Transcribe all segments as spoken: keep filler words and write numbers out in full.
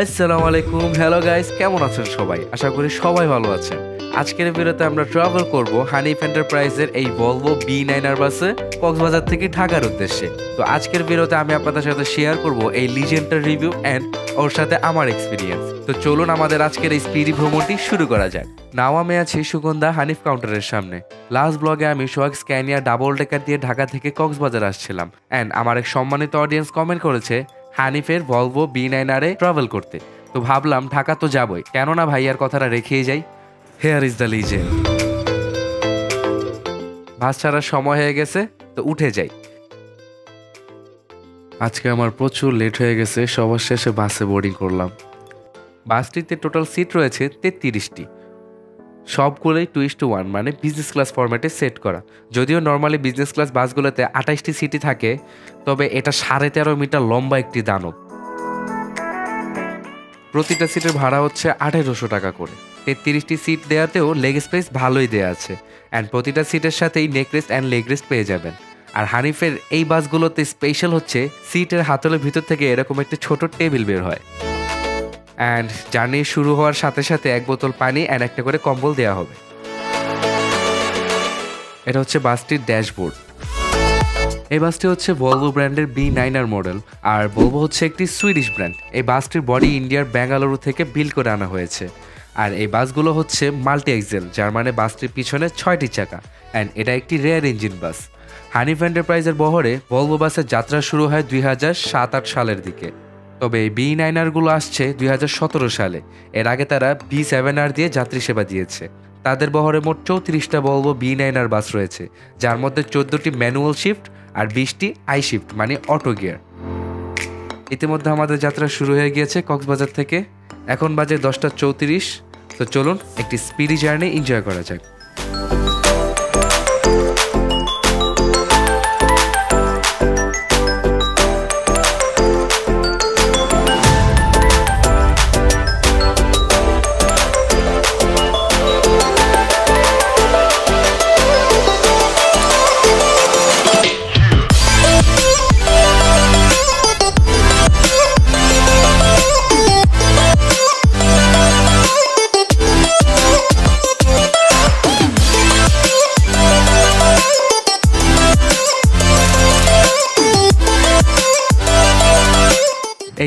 আসসালামু আলাইকুম hello guys কেমন আছেন সবাই আশা করি সবাই ভালো আছেন আজকের ভিডিওতে আমরা ট্রাভেল করব হানিফ এন্টারপ্রাইজের এই Volvo B nine R বাসে কক্সবাজার থেকে ঢাকার উদ্দেশ্যে তো আজকের ভিডিওতে আমি আপনাদের সাথে শেয়ার করব এই লিজেন্ডার রিভিউ এন্ড ওর সাথে আমার এক্সপেরিয়েন্স তো চলুন আমাদের আজকের এই স্পিডি ভ্রমণটি শুরু করা যাক নাও আমি আছি সুগন্ধা হানিফ কাউন্টারের সামনে লাস্ট ব্লগে আমি সোহাগ স্ক্যানিয়া ডাবল ডেকার দিয়ে ঢাকা থেকে কক্সবাজার আসছিলাম এন্ড আমার এক সম্মানিত অডিয়েন্স কমেন্ট করেছে হানিফের Volvo B nine R এ ট্রাভেল করতে তো ভাবলাম ঢাকা তো যাবই কেন না ভাইয়ার কথাটা রেখেই যাই here is the legend bus ছাড়ার সময় হয়ে গেছে তো উঠে যাই আজকে আমার প্রচুর লেট হয়ে গেছে সবার শেষে বাসে বোর্ডিং করলাম বাসটিতে টোটাল সিট রয়েছে তেত্রিশটি সবগুলোই টুইস্ট টু ওয়ান মানে বিজনেস ক্লাস ফরম্যাটে সেট করা যদিও নর্মালি বিজনেস ক্লাস বাসগুলোতে আঠাশটি সিটই থাকে তবে এটা সাড়ে তেরো মিটার লম্বা একটি দানব প্রতিটা সিটের ভাড়া হচ্ছে আঠেরোশো টাকা করে তেত্রিশটি সিট দেওয়াতেও লেগ স্পেস ভালোই দেওয়া আছে অ্যান্ড প্রতিটা সিটের সাথেই নেকরেস্ট অ্যান্ড লেগ রেস্ট পেয়ে যাবেন আর হানিফের এই বাসগুলোতে স্পেশাল হচ্ছে সিটের হাতলের ভিতর থেকে এরকম একটা ছোট টেবিল বের হয় অ্যান্ড জার্নি শুরু হওয়ার সাথে সাথে এক বোতল পানি অ্যান্ড একটা করে কম্বল দেওয়া হবে এটা হচ্ছে বাসটির ড্যাশবোর্ড এই বাসটি হচ্ছে Volvo ব্র্যান্ডের B nine R মডেল আর Volvo হচ্ছে একটি সুইডিশ ব্র্যান্ড এই বাসটির বডি ইন্ডিয়ার বেঙ্গালুরু থেকে বিল করে আনা হয়েছে আর এই বাসগুলো হচ্ছে মাল্টি এক্সেল যার মানে বাসটির পিছনে ছয়টি চাকা অ্যান্ড এটা একটি রেয়ার ইঞ্জিন বাস হানিফ এন্টারপ্রাইজের বহরে Volvo বাসের যাত্রা শুরু হয় দুই হাজার সাত আট সালের দিকে তবে B nine R আসছে দুই হাজার সতেরো সালে এর আগে তারা B seven R দিয়ে যাত্রী সেবা দিয়েছে তাদের বহরে মোট চৌত্রিশটা Volvo B nine R বাস রয়েছে যার মধ্যে চোদ্দটি ম্যানুয়াল শিফট আর বিশটি আই শিফট মানে অটো গিয়ার ইতিমধ্যে আমাদের যাত্রা শুরু হয়ে গিয়েছে কক্সবাজার থেকে এখন বাজে দশটা চৌত্রিশ তো চলুন একটি স্পিডি জার্নি এনজয় করা যাক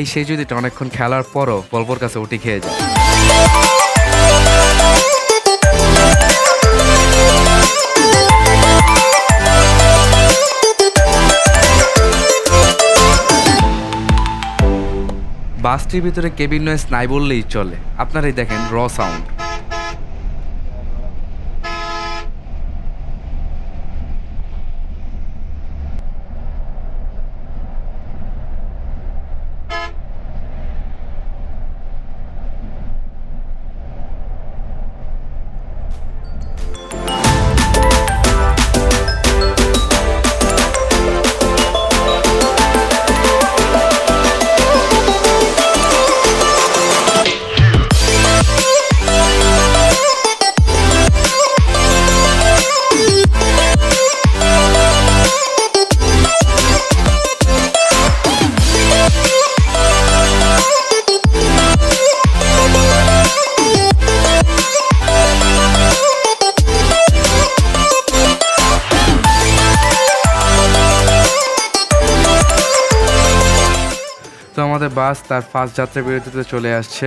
এই সেই যদি অনেকক্ষণ খেলার পরও Volvoর কাছে উঠে খেয়ে যায় বাসটির ভিতরে কেবিন নয়েজ নাই বললেই চলে আপনারাই দেখেন র সাউন্ড তো আমাদের বাস তার ফার্স্ট যাত্রা বিরতিতে চলে আসছে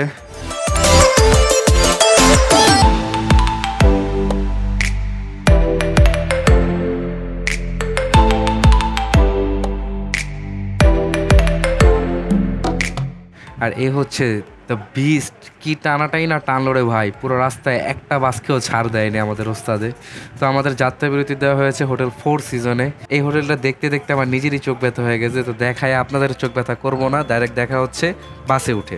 আর এ হচ্ছে দ্য বিস্ট কি টানাটাই না টানলো রে ভাই পুরো রাস্তায় একটা বাসকেও ছাড় দেয়নি আমাদের ওস্তাদে তো আমাদের যাত্রা বিরতি দেওয়া হয়েছে হোটেল ফোর সিজনে এই হোটেলটা দেখতে দেখতে আমার নিজেরই চোখ ব্যথা হয়ে গেছে তো দেখায় আপনাদের চোখ ব্যথা করবো না ডাইরেক্ট দেখা হচ্ছে বাসে উঠে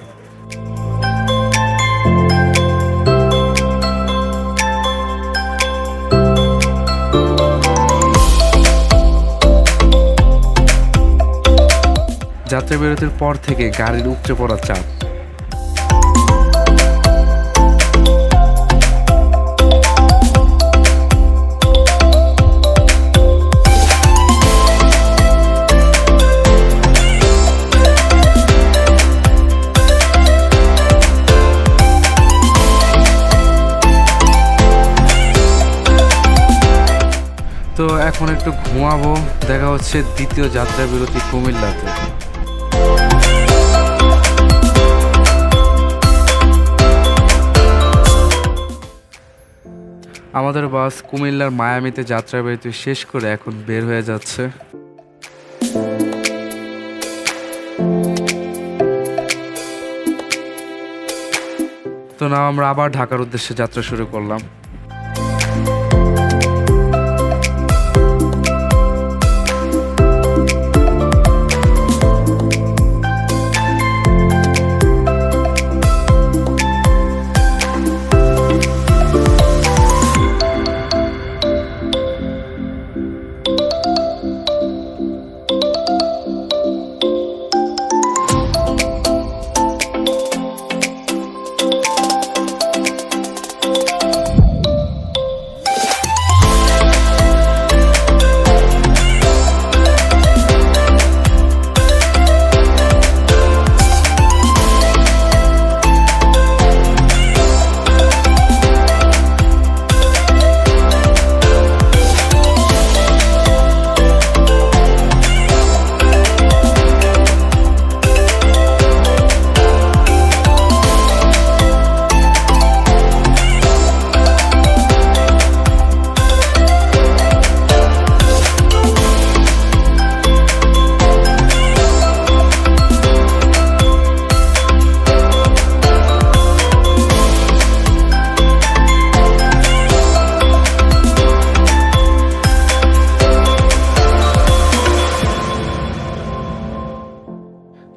যাত্রা বিরতির পর থেকে গাড়ির উপচে পড়া চাপ এখন একটু ঘুমাবো। দেখা হচ্ছে দ্বিতীয় যাত্রা বিরতি কুমিল্লাতে। আমাদের বাস কুমিল্লার মায়ামিতে যাত্রা বিরতি শেষ করে এখন বের হয়ে যাচ্ছে। তো না আমরা আবার ঢাকার উদ্দেশ্যে যাত্রা শুরু করলাম।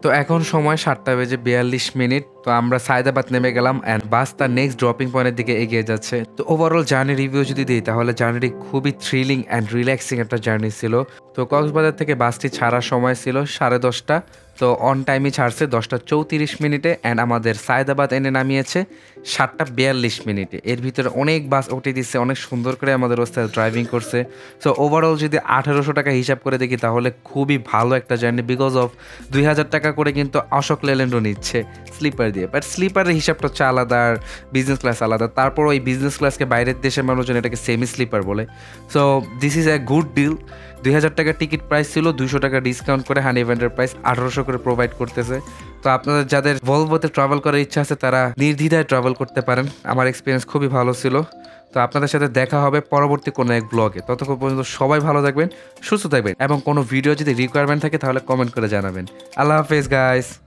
তো এখন সময় সাতটা বেজে বিয়াল্লিশ মিনিট। তো আমরা সায়দাবাদ নেমে গেলাম অ্যান্ড বাস তার নেক্সট ড্রপিং পয়েন্টের দিকে এগিয়ে যাচ্ছে। তো ওভারঅল জার্নি রিভিউ যদি দিই তাহলে জার্নিটি খুবই থ্রিলিং অ্যান্ড রিল্যাক্সিং একটা জার্নি ছিল। তো কক্সবাজার থেকে বাসটি ছাড়ার সময় ছিল সাড়ে দশটা, তো অন টাইমই ছাড়ছে দশটা চৌত্রিশ মিনিটে অ্যান্ড আমাদের সায়দাবাদ এনে নামিয়েছে সাতটা বিয়াল্লিশ মিনিটে। এর ভিতরে অনেক বাস ওটি দিচ্ছে, অনেক সুন্দর করে আমাদের রাস্তায় ড্রাইভিং করছে। সো ওভারঅল যদি আঠেরোশো টাকা হিসাব করে দেখি তাহলে খুবই ভালো একটা জার্নি, বিকজ অফ দুই হাজার টাকা করে কিন্তু অশোক লেল্যান্ডও নিচ্ছে স্লিপার দিয়ে। বাট স্লিপারের হিসাবটা হচ্ছে আলাদা আর বিজনেস ক্লাস আলাদা, তারপর ওই বিজনেস ক্লাসকে বাইরের দেশের মানুষজন এটাকে সেমি স্লিপার বলে। So this is a good deal. দুই হাজার টাকা টিকিট প্রাইস ছিল, দুশো টাকা ডিসকাউন্ট করে হানিফ এন্টারপ্রাইজ আঠারোশো করে প্রোভাইড করতেছে। তো আপনারা যাদের ভলভোতে ট্রাভেল করার ইচ্ছা আছে তারা নির্দ্বিধায় ট্রাভেল করতে পারেন। আমার এক্সপিরিয়েন্স খুবই ভালো ছিল। তো আপনাদের সাথে দেখা হবে পরবর্তী কোনো এক ব্লগে। ততক্ষণ পর্যন্ত সবাই ভালো থাকবেন, সুস্থ থাকবেন এবং কোনো ভিডিও যদি রিকোয়ারমেন্ট থাকে তাহলে কমেন্ট করে জানাবেন। আল্লাহ হাফেজ গাইস।